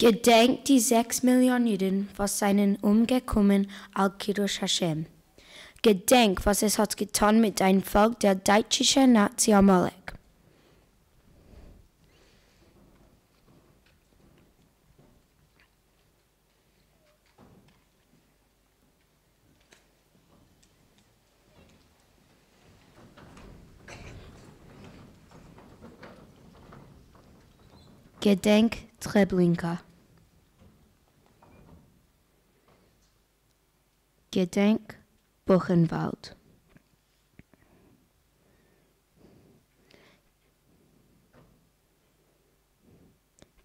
Gedenkt die 6 Millionen Juden, was seinen umgekommen, Al-Kidosh Hashem. Gedenk, was es hat getan mit deinem Volk, der deutschen Nazi Amalek. Gedenk Treblinka. Gedenk Buchenwald.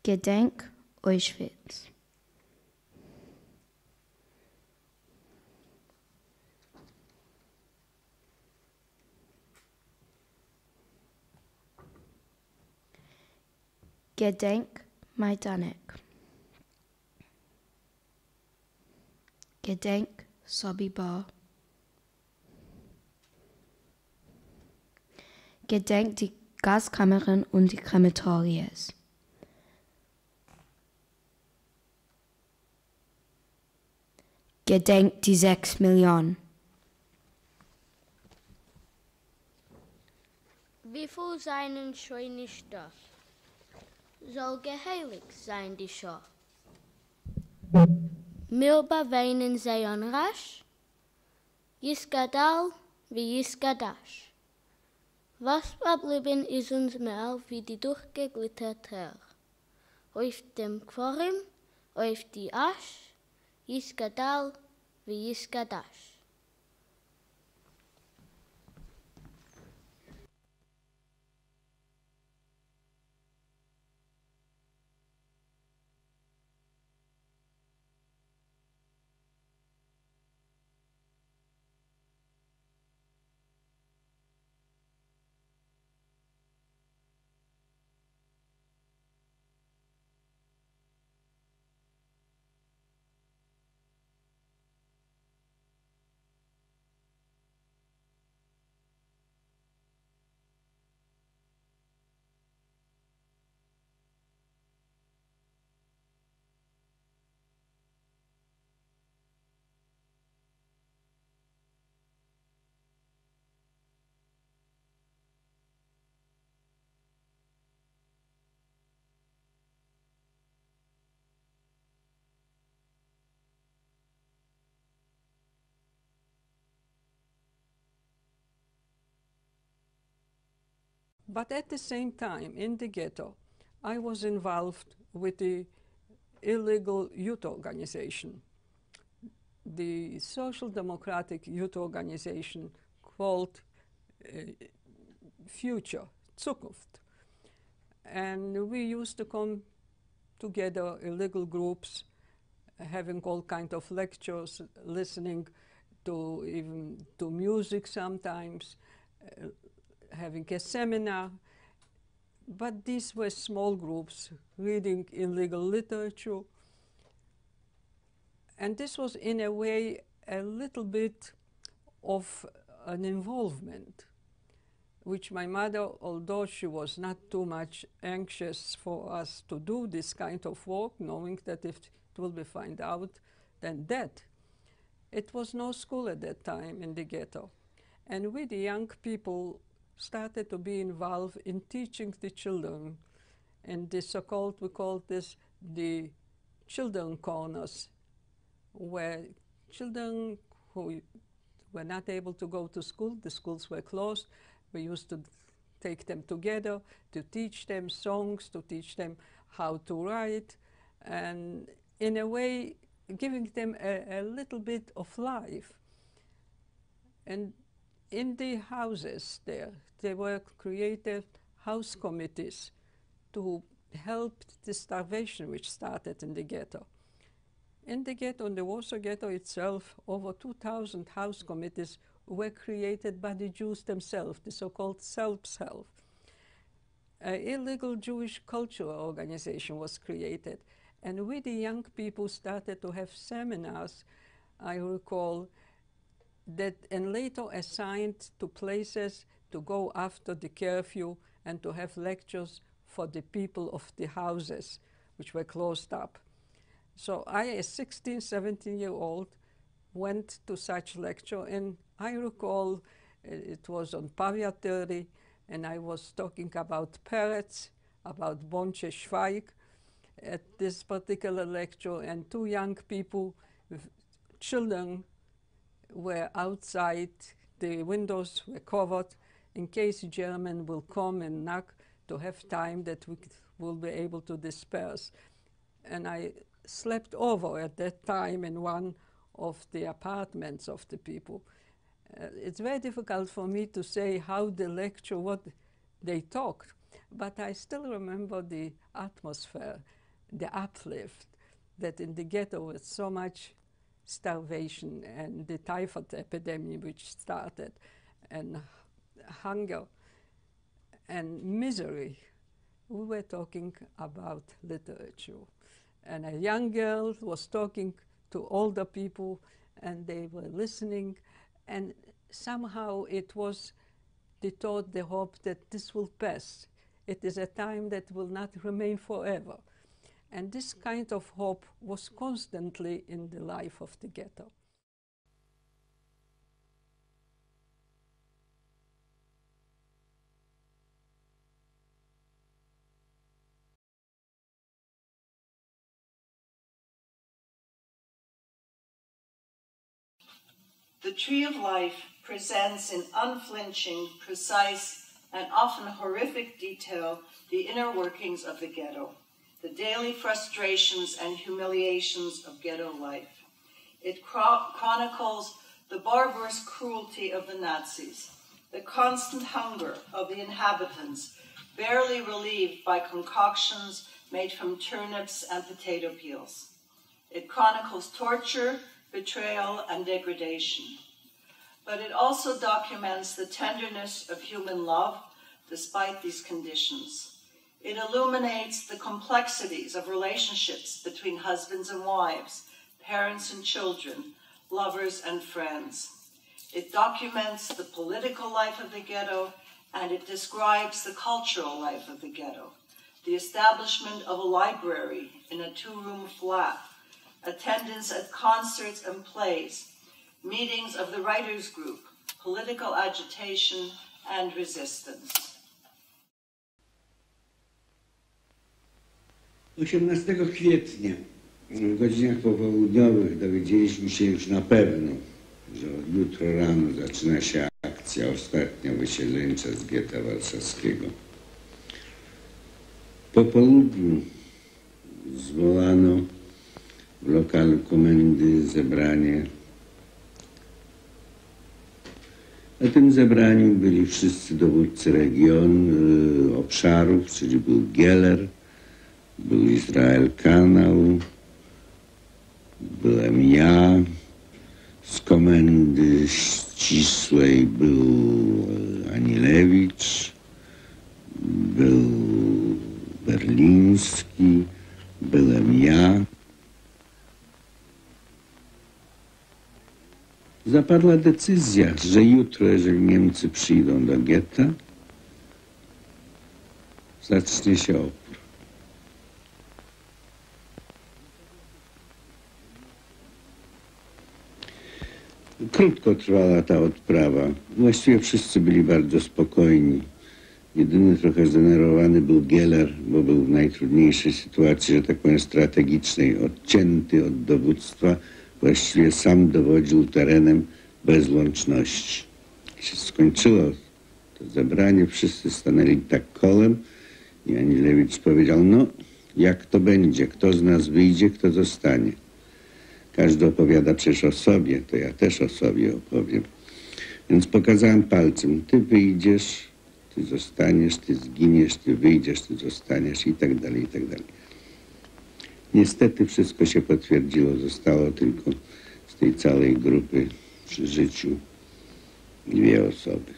Gedenk Auschwitz. Gedenk Majdanek. Gedenk Sobibor. Gedenk die Gaskammern und die Krematorien. Gedenk die 6 Millionen. Wie viel seinen schönen Stoff? Soll geheiligt sein die Schor. Milba weinen sei on rasch, Yiskadal wie Yiskadash. Was verblieben ist uns mehr wie die durchgeglitterte Herr. Auf dem Quorum, auf die Asch, Yiskadal wie Yiskadash. But at the same time, in the ghetto, I was involved with the illegal youth organization, the social democratic youth organization called Future, Zukunft. And we used to come together, illegal groups, having all kinds of lectures, listening to even to music sometimes, having a seminar, but these were small groups reading illegal literature. And this was, in a way, a little bit of an involvement, which my mother, although she was not too much anxious for us to do this kind of work, knowing that if it will be found out, then that. It was no school at that time in the ghetto. And we, the young people, started to be involved in teaching the children, and the so-called, we call this the children corners, where children who were not able to go to school, the schools were closed, we used to take them together to teach them songs, to teach them how to write, and in a way giving them a little bit of life. And in the houses there, there were created house committees to help the starvation which started in the ghetto. In the ghetto, in the Warsaw Ghetto itself, over 2,000 house committees were created by the Jews themselves, the so-called self-help. An illegal Jewish cultural organization was created, and we, the young people, started to have seminars, I recall, that and later assigned to places to go after the curfew and to have lectures for the people of the houses, which were closed up. So I, a 16, 17-year-old, went to such lecture, and I recall it was on Pavia 30, and I was talking about parrots, about Bonche Schweig at this particular lecture, and two young people, children, were outside. The windows were covered in case German will come and knock to have time that we will be able to disperse. And I slept over at that time in one of the apartments of the people. It's very difficult for me to say how the lecture, what they talked, but I still remember the atmosphere, the uplift, that in the ghetto was so much starvation and the typhoid epidemic which started, and hunger and misery. We were talking about literature. And a young girl was talking to older people, and they were listening, and somehow it was the thought, the hope that this will pass. It is a time that will not remain forever. And this kind of hope was constantly in the life of the ghetto. The Tree of Life presents in unflinching, precise, and often horrific detail the inner workings of the ghetto, the daily frustrations and humiliations of ghetto life. It chronicles the barbarous cruelty of the Nazis, the constant hunger of the inhabitants, barely relieved by concoctions made from turnips and potato peels. It chronicles torture, betrayal, and degradation. But it also documents the tenderness of human love despite these conditions. It illuminates the complexities of relationships between husbands and wives, parents and children, lovers and friends. It documents the political life of the ghetto, and it describes the cultural life of the ghetto, the establishment of a library in a two-room flat, attendance at concerts and plays, meetings of the writers' group, political agitation and resistance. 18 kwietnia w godzinach popołudniowych dowiedzieliśmy się już na pewno, że od jutra rano zaczyna się akcja ostatnia wysiedleńcza z getta warszawskiego. Po południu zwołano w lokalu komendy zebranie. Na tym zebraniu byli wszyscy dowódcy obszarów, czyli był Gieler, był Izrael Kanał, byłem ja, z komendy ścisłej był Anielewicz, był Berliński, byłem ja. Zapadła decyzja, że jutro, jeżeli Niemcy przyjdą do getta, zacznie się opór. Krótko trwała ta odprawa. Właściwie wszyscy byli bardzo spokojni. Jedyny trochę zdenerwowany był Gieler, bo był w najtrudniejszej sytuacji, że tak powiem, strategicznej, odcięty od dowództwa. Właściwie sam dowodził terenem bez łączności. Się skończyło to zebranie, wszyscy stanęli tak kołem i Anielewicz powiedział, no jak to będzie, kto z nas wyjdzie, kto zostanie. Każdy opowiada przecież o sobie, to ja też o sobie opowiem. Więc pokazałem palcem, ty wyjdziesz, ty zostaniesz, ty zginiesz, ty wyjdziesz, ty zostaniesz i tak dalej, i tak dalej. Niestety wszystko się potwierdziło, zostało tylko z tej całej grupy przy życiu 2 osoby.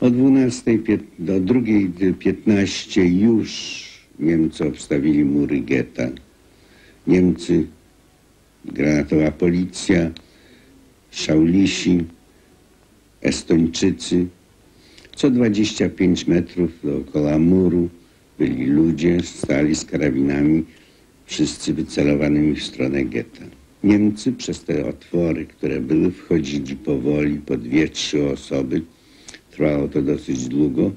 O 2:15 już Niemcy obstawili mury getta. Niemcy granatowa policja, szaulisi, Estończycy. Co 25 metrów dookoła muru byli ludzie, stali z karabinami, wszyscy wycelowanymi w stronę getta. Niemcy przez te otwory, które były, wchodzili powoli po 2-3 osoby. Trwało to dosyć długo.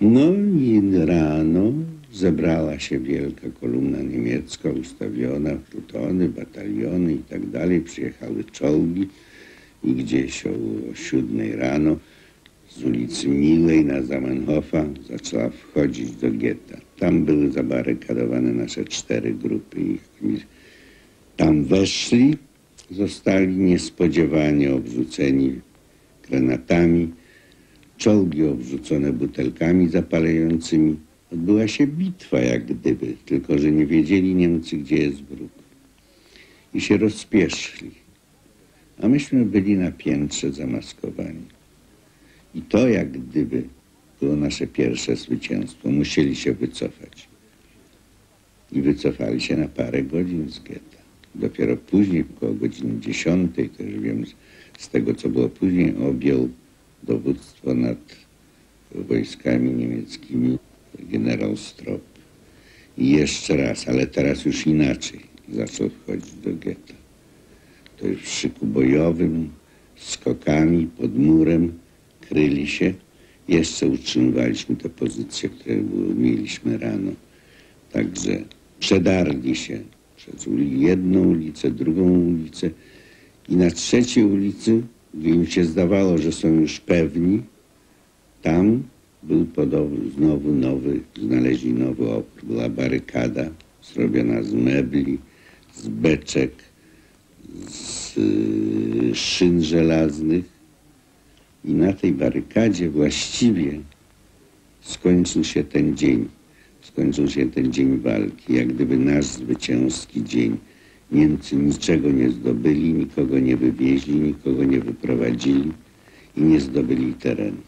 No i rano zebrała się wielka kolumna niemiecka, ustawiona w plutony, bataliony i tak dalej. Przyjechały czołgi i gdzieś o 7 rano z ulicy Miłej na Zamenhofa zaczęła wchodzić do getta. Tam były zabarykadowane nasze 4 grupy. Tam weszli, zostali niespodziewanie obrzuceni granatami, czołgi obrzucone butelkami zapalającymi. Odbyła się bitwa jak gdyby, tylko że nie wiedzieli Niemcy, gdzie jest wróg. I się rozpieszli. A myśmy byli na piętrze zamaskowani. I to jak gdyby było nasze pierwsze zwycięstwo. Musieli się wycofać. I wycofali się na parę godzin z getta. Dopiero później, około godziny 10, to już wiem z tego, co było później, objął dowództwo nad wojskami niemieckimi generał Stroop. I jeszcze raz, ale teraz już inaczej, zaczął wchodzić do getta. To już w szyku bojowym, skokami, pod murem, kryli się. Jeszcze utrzymywaliśmy te pozycje, które mieliśmy rano. Także przedarli się przez jedną ulicę, drugą ulicę i na trzeciej ulicy, gdy im się zdawało, że są już pewni, tam był znaleźli nowy opór. Była barykada zrobiona z mebli, z beczek, z szyn żelaznych i na tej barykadzie właściwie skończył się ten dzień walki, jak gdyby nasz zwycięski dzień. Niemcy niczego nie zdobyli, nikogo nie wywieźli, nikogo nie wyprowadzili i nie zdobyli terenu.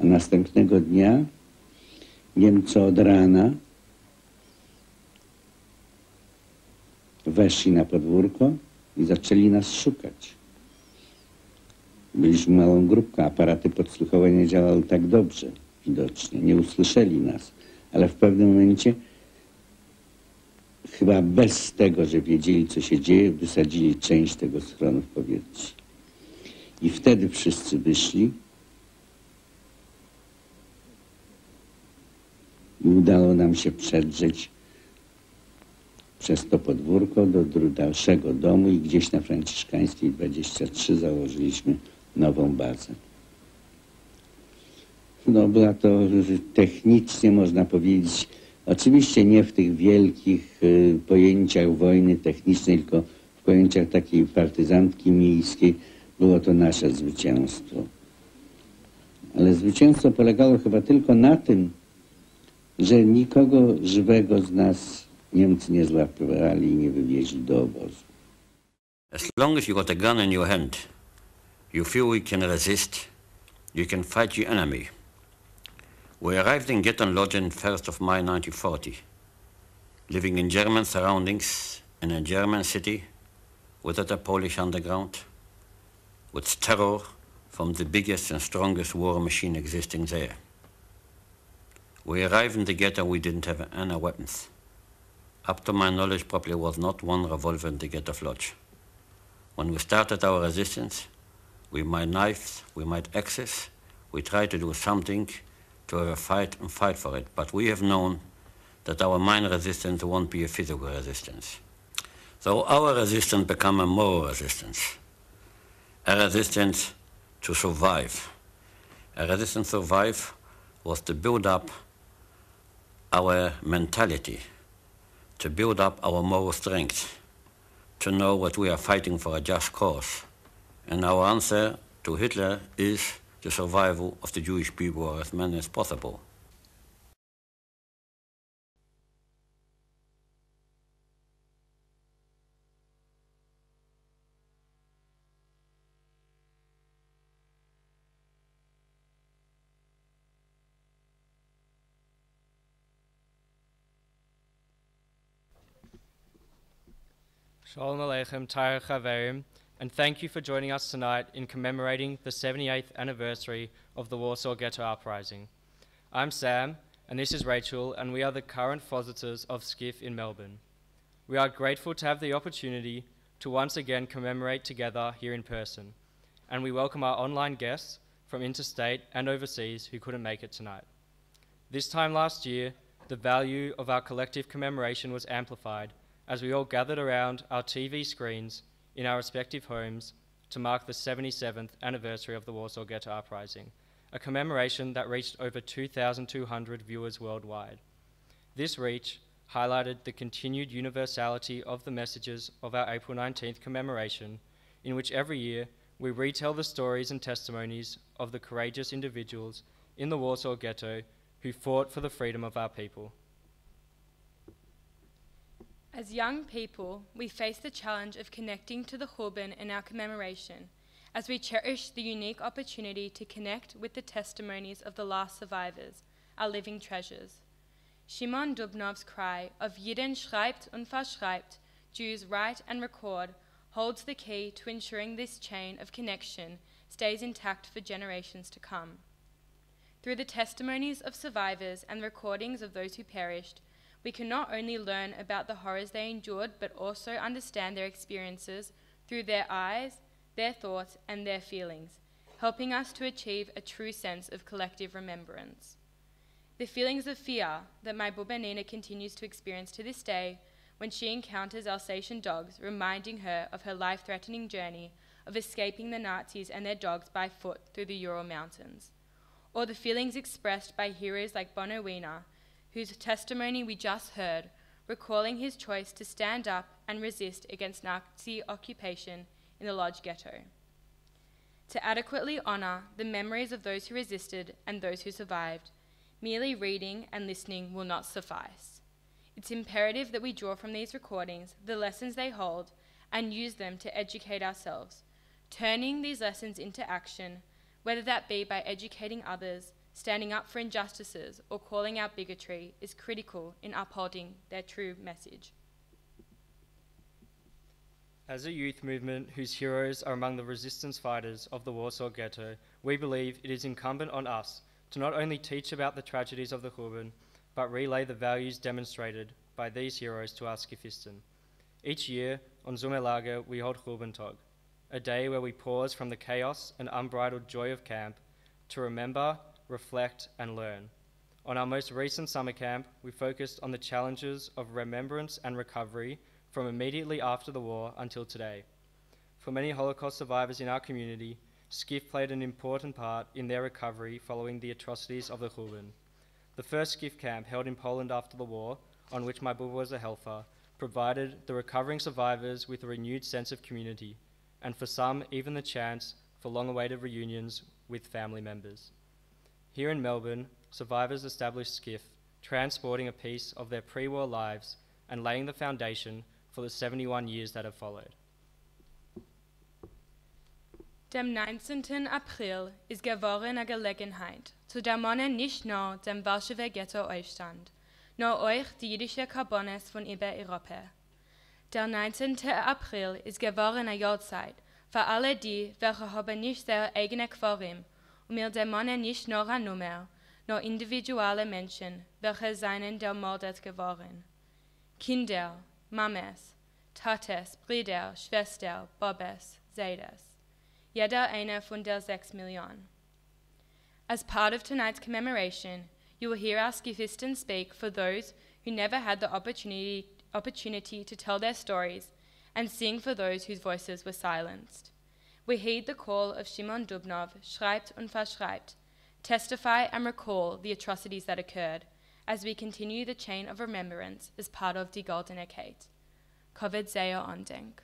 A następnego dnia Niemcy od rana weszli na podwórko i zaczęli nas szukać. Byliśmy małą grupką, aparaty podsłuchowe nie działały tak dobrze, widocznie, nie usłyszeli nas, ale w pewnym momencie, chyba bez tego, że wiedzieli, co się dzieje, wysadzili część tego schronu w powietrze. I wtedy wszyscy wyszli i udało nam się przedrzeć przez to podwórko do dalszego domu i gdzieś na Franciszkańskiej 23 założyliśmy nową bazę. No była to technicznie, można powiedzieć, oczywiście nie w tych wielkich pojęciach wojny technicznej, tylko w pojęciach takiej partyzantki miejskiej było to nasze zwycięstwo. Ale zwycięstwo polegało chyba tylko na tym, że nikogo żywego z nas Niemcy nie złapywali i nie wywieźli do obozu. As long as you got a gun in your hand, you feel we can resist, you can fight your enemy. We arrived in Ghetto Lodge on 1st of May 1940, living in German surroundings, in a German city, without a Polish underground, with terror from the biggest and strongest war machine existing there. We arrived in the ghetto, we didn't have any weapons. Up to my knowledge, probably was not one revolver in the Ghetto Lodge. When we started our resistance, we made knives, we made axes, we tried to do something to have a fight and fight for it. But we have known that our mine resistance won't be a physical resistance. So our resistance became a moral resistance, a resistance to survive. A resistance to survive was to build up our mentality, to build up our moral strength, to know that we are fighting for a just cause. And our answer to Hitler is the survival of the Jewish people as many as possible. Shalom Aleichem, Taira Chaverim, and thank you for joining us tonight in commemorating the 78th anniversary of the Warsaw Ghetto Uprising. I'm Sam, and this is Rachel, and we are the current Fositors of SKIF in Melbourne. We are grateful to have the opportunity to once again commemorate together here in person, and we welcome our online guests from interstate and overseas who couldn't make it tonight. This time last year, the value of our collective commemoration was amplified as we all gathered around our TV screens in our respective homes to mark the 77th anniversary of the Warsaw Ghetto Uprising, a commemoration that reached over 2,200 viewers worldwide. This reach highlighted the continued universality of the messages of our April 19th commemoration, in which every year we retell the stories and testimonies of the courageous individuals in the Warsaw Ghetto who fought for the freedom of our people. As young people, we face the challenge of connecting to the Khurbin in our commemoration, as we cherish the unique opportunity to connect with the testimonies of the last survivors, our living treasures. Shimon Dubnov's cry of Jeden schreibt und verschreibt, Jews write and record, holds the key to ensuring this chain of connection stays intact for generations to come. Through the testimonies of survivors and recordings of those who perished, we can not only learn about the horrors they endured, but also understand their experiences through their eyes, their thoughts, and their feelings, helping us to achieve a true sense of collective remembrance. The feelings of fear that my Bubbe Nina continues to experience to this day when she encounters Alsatian dogs, reminding her of her life-threatening journey of escaping the Nazis and their dogs by foot through the Ural Mountains. Or the feelings expressed by heroes like Bono Wiener, whose testimony we just heard, recalling his choice to stand up and resist against Nazi occupation in the Lodz ghetto. To adequately honor the memories of those who resisted and those who survived, merely reading and listening will not suffice. It's imperative that we draw from these recordings the lessons they hold and use them to educate ourselves, turning these lessons into action, whether that be by educating others, standing up for injustices, or calling out bigotry, is critical in upholding their true message. As a youth movement whose heroes are among the resistance fighters of the Warsaw Ghetto, we believe it is incumbent on us to not only teach about the tragedies of the Khurbin, but relay the values demonstrated by these heroes to our Skifisten. Each year, on Zumelage, we hold Khurbn Tog, a day where we pause from the chaos and unbridled joy of camp to remember, reflect, and learn. On our most recent summer camp, we focused on the challenges of remembrance and recovery from immediately after the war until today. For many Holocaust survivors in our community, SKIF played an important part in their recovery following the atrocities of the Khurbin. The first SKIF camp held in Poland after the war, on which my Bubbe was a helper, provided the recovering survivors with a renewed sense of community, and for some, even the chance for long-awaited reunions with family members. Here in Melbourne, survivors established SKIF, transporting a piece of their pre-war lives and laying the foundation for the 71 years that have followed. Dem 19. April ist gewordene Gelegenheit, zu dämonen nicht nur dem Warschauer Ghetto Aufstand, nur euch die jüdische Karbones von über Europa. Der 19. April ist gewordene Jahrzeit für alle die, welche haben nicht ihre eigene Quorum, und wir dämonen nicht nur eine Nummer, nur individuelle Menschen, welche seinen ermordet geworden. Kinder, Mames, Tates, Brüder, Schwester, Bobes, Seides. Jeder einer von der 6 million. As part of tonight's commemoration, you will hear our Skifisten speak for those who never had the opportunity to tell their stories and sing for those whose voices were silenced. We heed the call of Shimon Dubnov, schreibt und verschreibt, testify and recall the atrocities that occurred as we continue the chain of remembrance as part of Die Goldene Kate. Covid Zeyer Ondenk.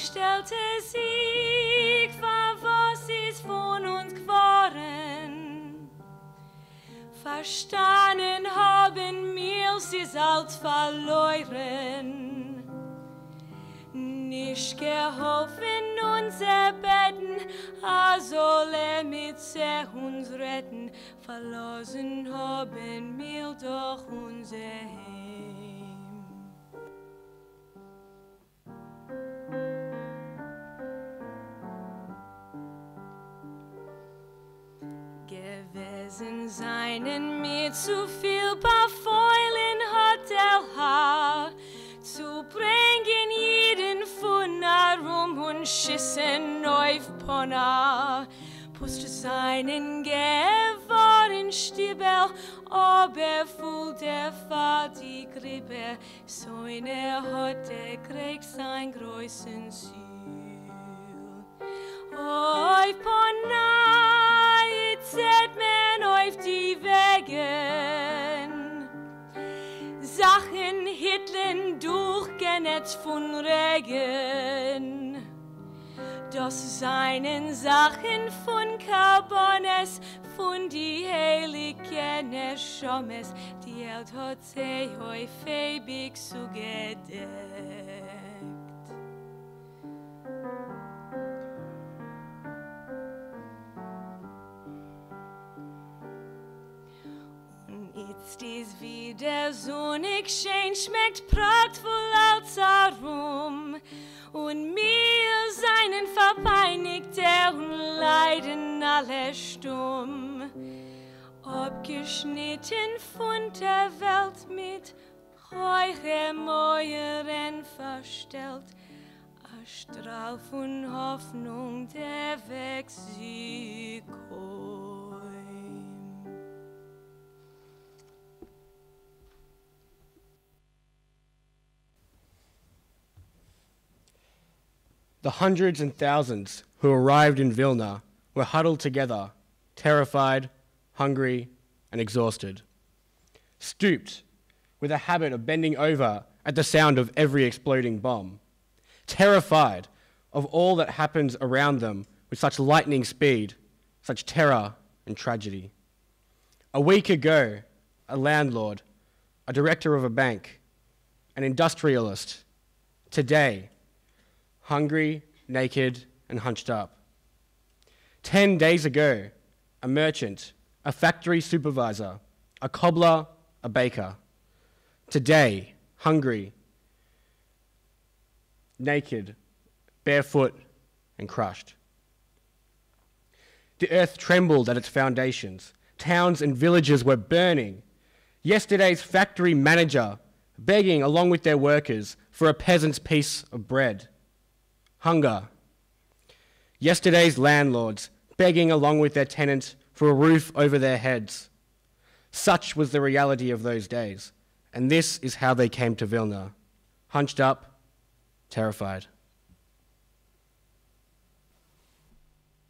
Stellte sich, was ist von uns geworden. Verstanden haben wir, sie ist als verloren. Nicht geholfen unser Betten, solle mit sich uns retten. Verlassen haben wir doch unser Heim. Gewesen seinen mir zu viel befeulen hat Haar, zu bringen jeden von herum und schießen auf Pona. Puste seinen geworden Stiebel, aber voll der Fahrt die Grippe, so eine hat der Krieg sein größten Ziel. Auf Pona seht man auf die Wegen, Sachen Hitler durchgenetzt von Regen. Das seien Sachen von Carbones, von die heiligen Schommes, die Welt hat sich häufig zugedeckt. Jetzt ist wieder sonnig schön, schmeckt prachtvoll als herum. Und mir seinen verpeinigte und leiden alle stumm. Abgeschnitten von der Welt mit eure Mäuren verstellt. Ein Strahl von Hoffnung, der weg sie kommt. The hundreds and thousands who arrived in Vilna were huddled together, terrified, hungry, and exhausted. Stooped, with a habit of bending over at the sound of every exploding bomb. Terrified of all that happens around them with such lightning speed, such terror and tragedy. A week ago, a landlord, a director of a bank, an industrialist, today, hungry, naked, and hunched up. 10 days ago, a merchant, a factory supervisor, a cobbler, a baker. Today, hungry, naked, barefoot, and crushed. The earth trembled at its foundations. Towns and villages were burning. Yesterday's factory manager begging along with their workers for a peasant's piece of bread. Hunger. Yesterday's landlords begging along with their tenants for a roof over their heads. Such was the reality of those days, and this is how they came to Vilna, hunched up, terrified.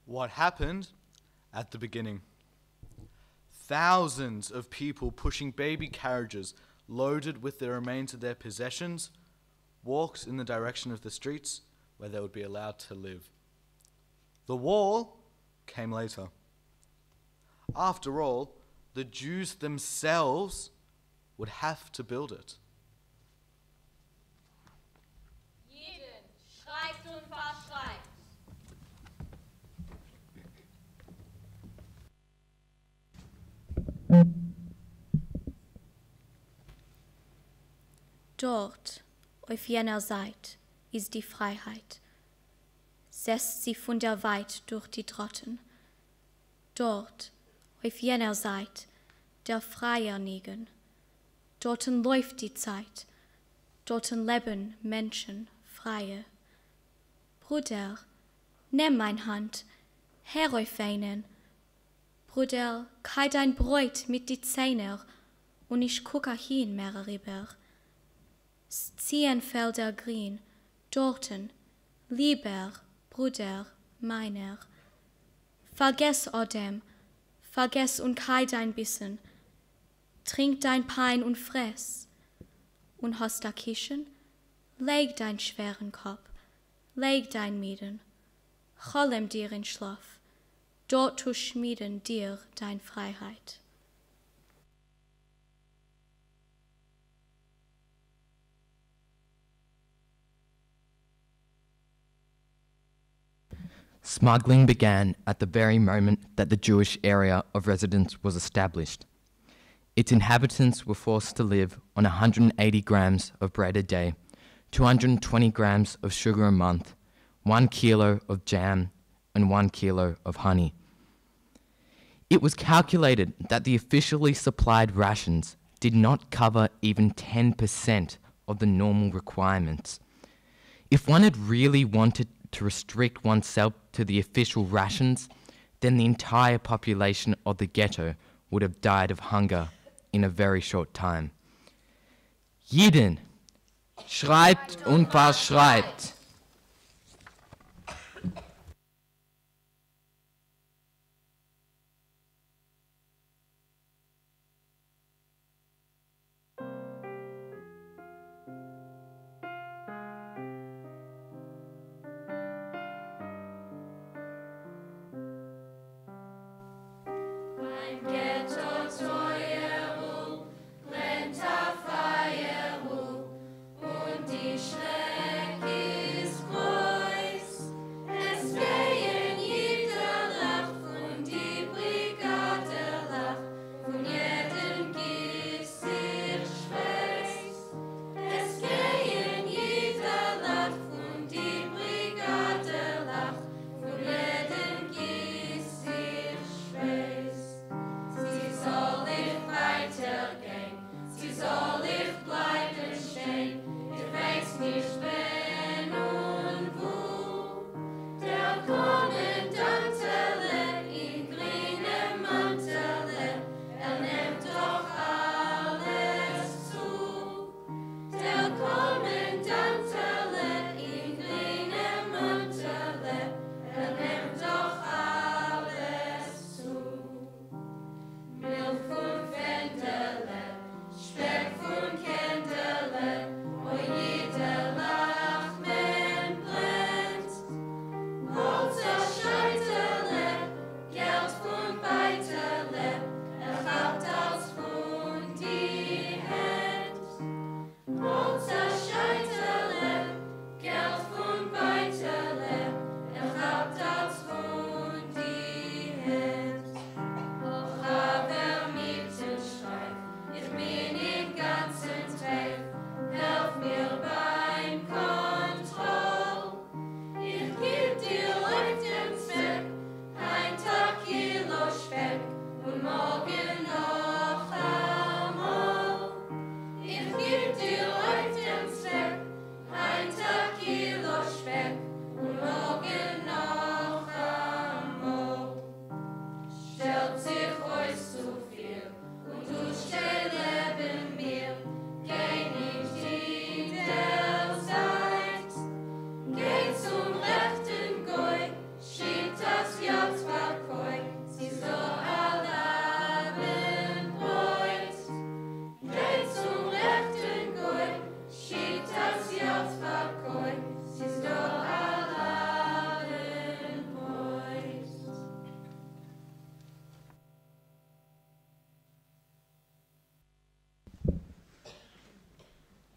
What happened at the beginning? Thousands of people pushing baby carriages loaded with the remains of their possessions walked in the direction of the streets where they would be allowed to live. The wall came later. After all, the Jews themselves would have to build it. Jeden schreit und verschreit. Dort, auf jener Seite, ist die Freiheit. Setzt sie von der Weit durch die Trotten. Dort, auf jener Seite, der Freier liegen. Dorten läuft die Zeit. Dorten leben Menschen, Freie. Bruder, nimm mein Hand, Heroi feinen. Bruder, kai dein Bräut mit die Zähner, und ich gucke hin mehr rüber. Ziehenfelder grün, dorten, lieber, Bruder, meiner. Vergess, Odem, vergess und kai dein Bissen, trink dein Pein und fress. Und hast da Kischen? Leg dein schweren Kopf, leg dein Mieden, cholem dir in Schlaf, dort tu schmieden dir dein Freiheit. Smuggling began at the very moment that the Jewish area of residence was established. Its inhabitants were forced to live on 180 grams of bread a day, 220 grams of sugar a month, 1 kilo of jam, and 1 kilo of honey. It was calculated that the officially supplied rations did not cover even 10% of the normal requirements. If one had really wanted to restrict oneself to the official rations, then the entire population of the ghetto would have died of hunger in a very short time. Jeden schreibt und verschreibt.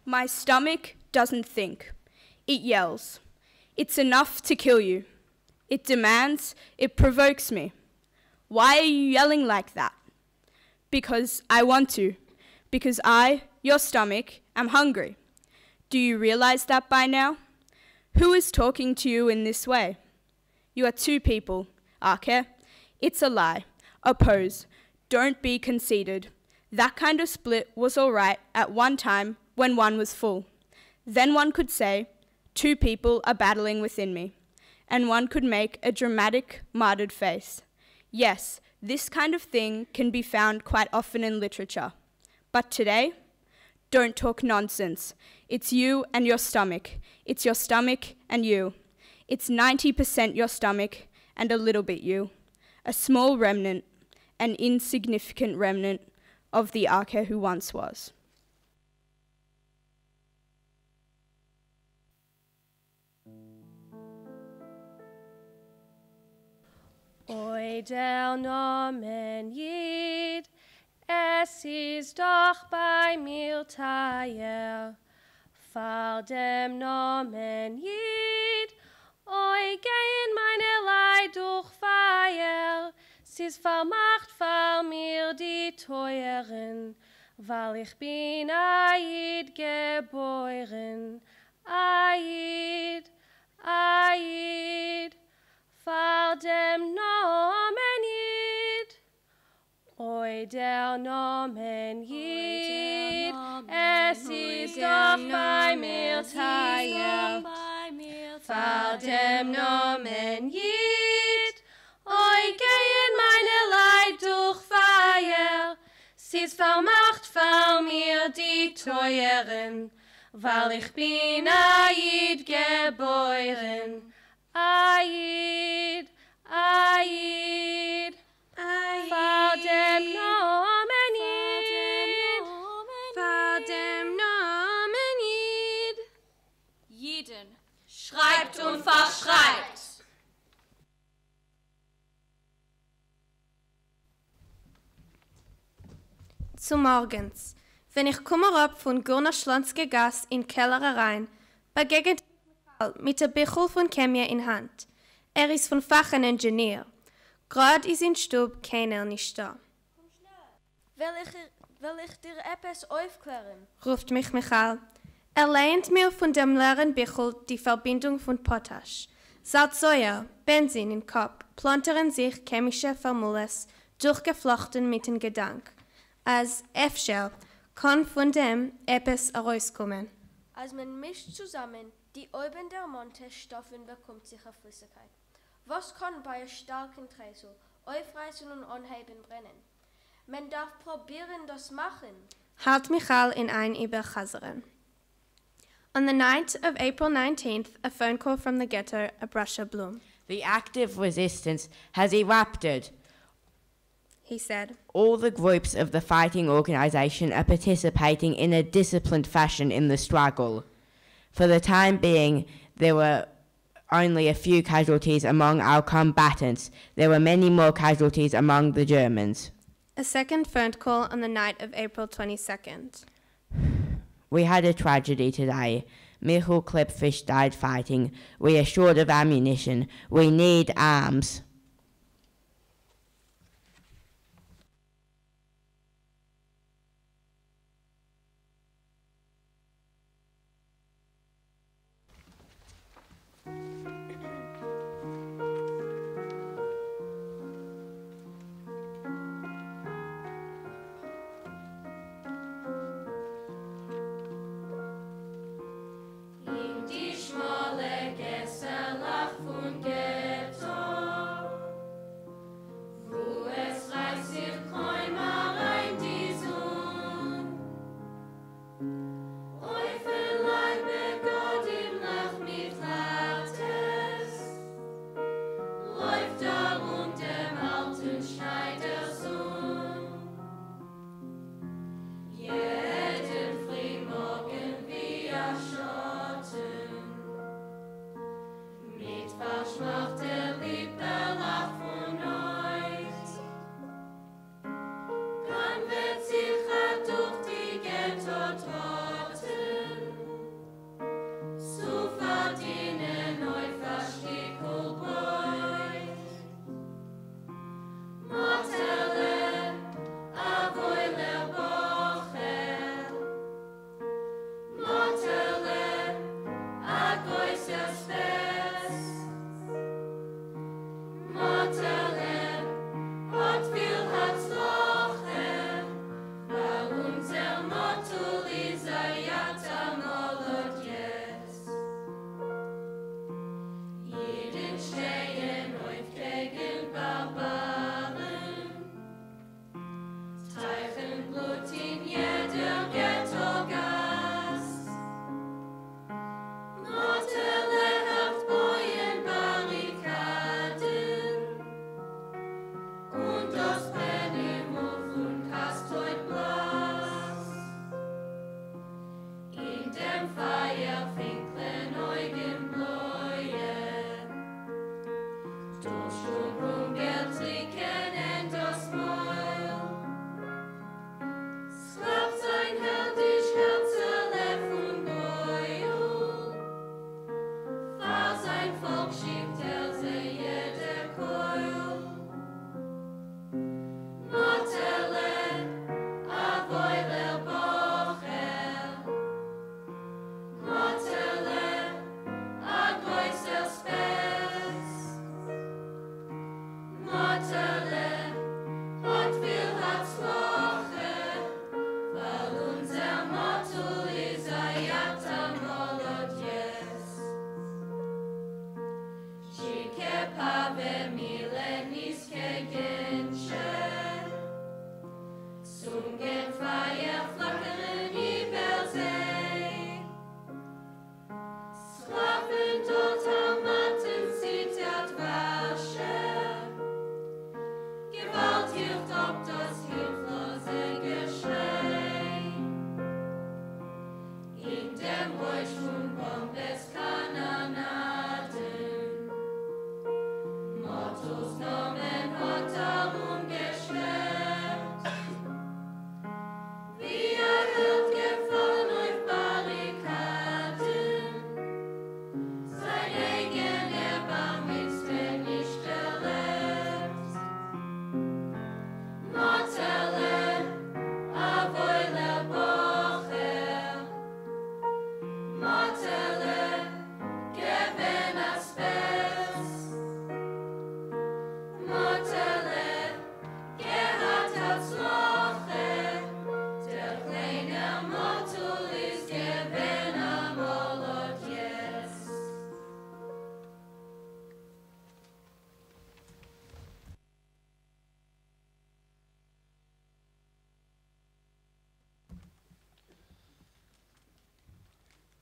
My stomach doesn't think. It yells. It's enough to kill you. It demands. It provokes me. Why are you yelling like that? Because I want to. Because I, your stomach, am hungry. Do you realize that by now? Who is talking to you in this way? You are two people, Arke. It's a lie. A pose. Don't be conceited. That kind of split was all right at one time when one was full. Then one could say, two people are battling within me, and one could make a dramatic, martyred face. Yes, this kind of thing can be found quite often in literature. But today, don't talk nonsense. It's you and your stomach. It's your stomach and you. It's 90% your stomach and a little bit you. A small remnant, an insignificant remnant of the Arke who once was. Oi del Nomen Yid, es ist doch bei mir Teil. Vor dem Nomen Yid, oi gehen meine Leid durch Feier. Sie ist vermacht vor mir die Teuren, weil ich bin Aid geboren. Aid, Aid. Vor dem Nomen Yid, oi der Nomen Yid, es ist doch bei mir teilt. Vor dem Nomen Yid, oi gehen meine Leid durch Feier, sie ist vermacht vor mir die Teuren, weil ich bin Aid geboren. Aid, Aid, Aid, vor dem Nomen Yid, vor dem Nomen Yid. Jeden schreibt und verschreibt. Zum Morgens, wenn ich komme ab von Gurner-Schlonske Gass in Kellererein, begegnet mit der Bechel von Chemie in Hand. Ist von Fach ein Ingenieur. Grad ist in Stub keiner nicht da. Komm schnell. Will ich dir etwas aufklären? Ruft mich Michal. Lehnt mir von dem leeren Bechel die Verbindung von Potasch, Salzsäure, Benzin in Kopf, planteren sich chemische Formules, durchgeflochten mit dem Gedank. Als Efschel kann von dem etwas herauskommen. Als man mischt zusammen, die oben der Monte-Stoffen bekommt sich eine Flüssigkeit. Was kann bei einem starken Tresor aufreißen und anheben brennen? Man darf probieren, das machen. Halt Michal in ein Überchaseren. On the night of April 19th, a phone call from the ghetto, Abrasha Blum. The active resistance has erupted. He said, all the groups of the fighting organization are participating in a disciplined fashion in the struggle. For the time being, there were only a few casualties among our combatants. There were many more casualties among the Germans. A second phone call on the night of April 22nd. We had a tragedy today. Michał Klepfisz died fighting. We are short of ammunition. We need arms. In die schmale Gesellschaft von Ghetto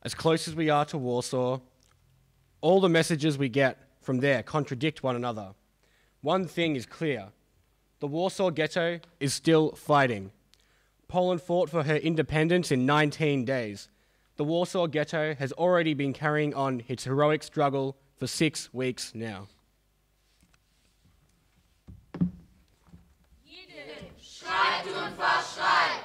As close as we are to Warsaw, all the messages we get from there contradict one another. One thing is clear. The Warsaw Ghetto is still fighting. Poland fought for her independence in 19 days. The Warsaw Ghetto has already been carrying on its heroic struggle for 6 weeks now. Jeden schreit und verschreit.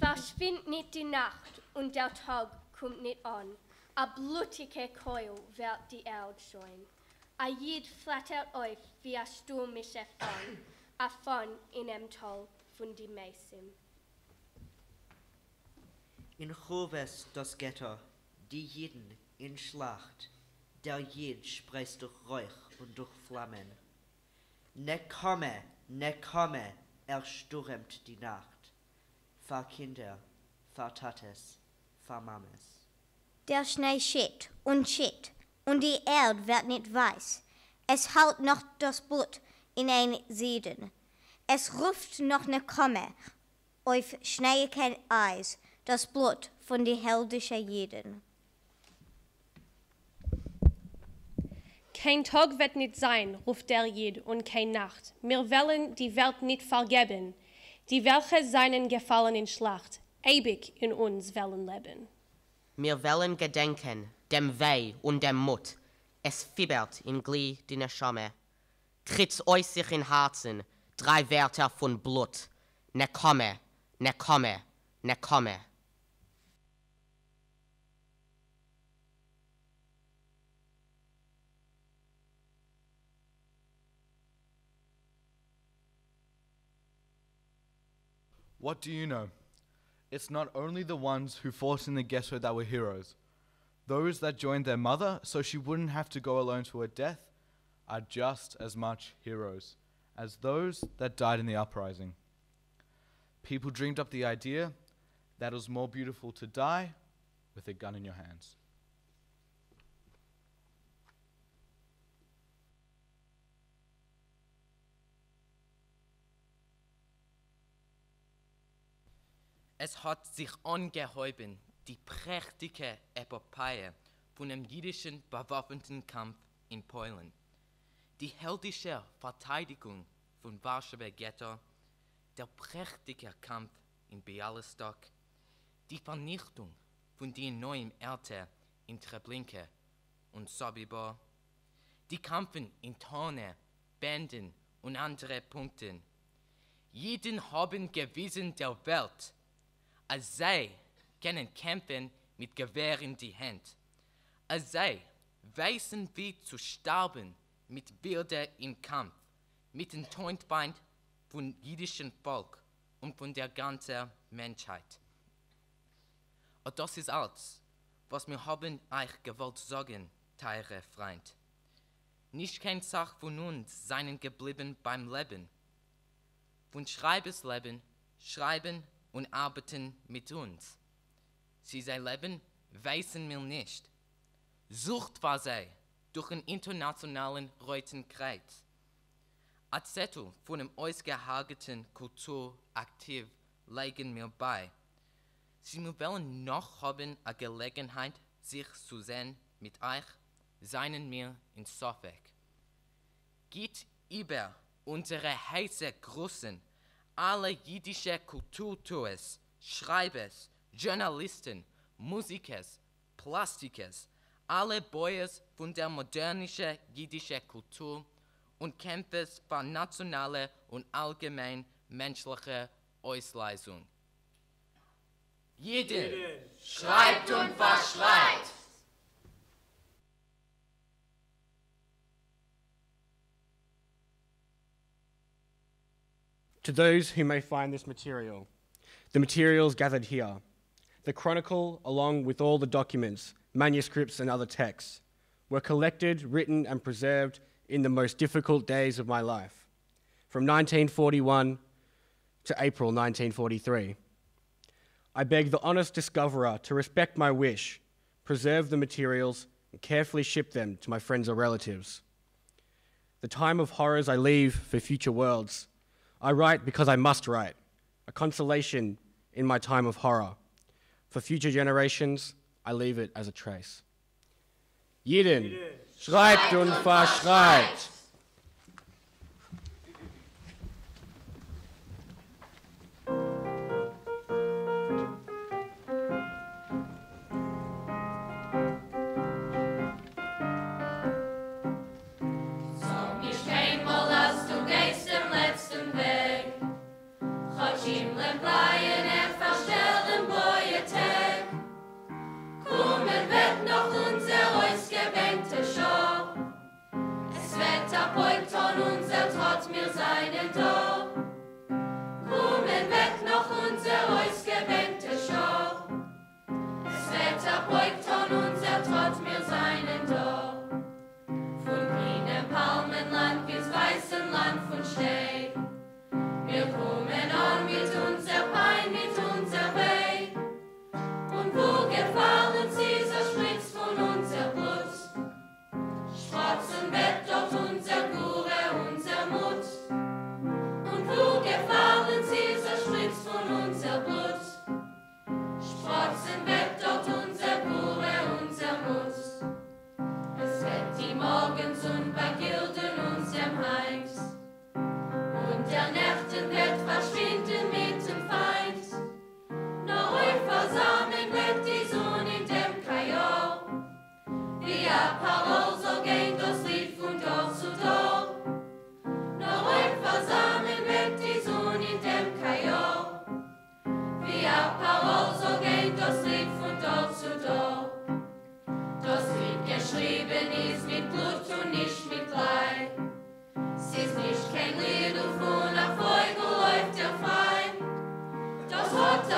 Verschwindet nicht die Nacht und der Tag kommt nicht an. A blutige Keul wird die Erde scheuen. A Jid flattert auf wie a stürmischer Fang, a Fang in dem Tal von die Mäßen. In Chubes das Ghetto, die Jiden in Schlacht, der Jid spreist durch Rauch und durch Flammen. Ne komme, er stürmt die Nacht. Fahr Kinder, fahr Tates, fahr Mames. Der Schnee schickt und die Erde wird nicht weiß. Es haut noch das Blut in ein Sieden. Es ruft noch ne Komme auf schneeigen Eis, das Blut von die heldischen Jiden. Kein Tag wird nicht sein, ruft der Jid, und kein Nacht. Mir wollen die Welt nicht vergeben. Die welche seinen Gefallen in Schlacht, ewig in uns wollen leben. Wir wollen gedenken, dem Weh und dem Mut. Es fiebert in Glie die Neschame. Tritt euch sich in Herzen, drei Wörter von Blut. Ne komme, ne komme, ne komme. What do you know? It's not only the ones who fought in the ghetto that were heroes. Those that joined their mother so she wouldn't have to go alone to her death are just as much heroes as those that died in the uprising. People dreamed up the idea that it was more beautiful to die with a gun in your hands. Es hat sich angehäuben, die prächtige Epopee von dem jüdischen bewaffneten Kampf in Polen. Die heldische Verteidigung von Warschauer Ghetto, der prächtige Kampf in Bialystok, die Vernichtung von den neuen Eltern in Treblinka und Sobibor. Die kämpfen in Tonnen, Bänden und andere Punkten. Jeden haben Gewissen der Welt, als sei können kämpfen mit Gewehr in die Hand, als sei wissen wie zu sterben mit Wilder im Kampf, mit dem Todfeind von jüdischem Volk und von der ganzen Menschheit. Und das ist alles, was wir haben euch gewollt sagen, teure Freund. Nicht kein Sach von uns seien geblieben beim Leben, von Schreibersleben, Schreiben und Arbeiten mit uns. Sie sei Leben, wissen wir nicht. Sucht war sie durch den internationalen Roten Kreuz. Ein Zettel von dem ausgehagelten Kulturaktiv legen wir bei. Sie wollen noch haben eine Gelegenheit, sich zu sehen mit euch, seien wir in Suffolk. Geht über unsere heißen Grüßen alle jüdische Kulturtours, Schreibers, Journalisten, Musikers, Plastikers, alle Boys von der modernischen jüdischen Kultur und Kämpfer von nationaler und allgemein menschlicher Ausleistung. Jeden schreibt und verschreibt! To those who may find this material, the materials gathered here, the chronicle, along with all the documents, manuscripts and other texts, were collected, written and preserved in the most difficult days of my life, from 1941 to April 1943. I beg the honest discoverer to respect my wish, preserve the materials and carefully ship them to my friends or relatives. The time of horrors I leave for future worlds. I write because I must write, a consolation in my time of horror. For future generations, I leave it as a trace. Jeden schreibt und verschreibt. Kein Lied und von Erfolg läuft der Feind. Das hat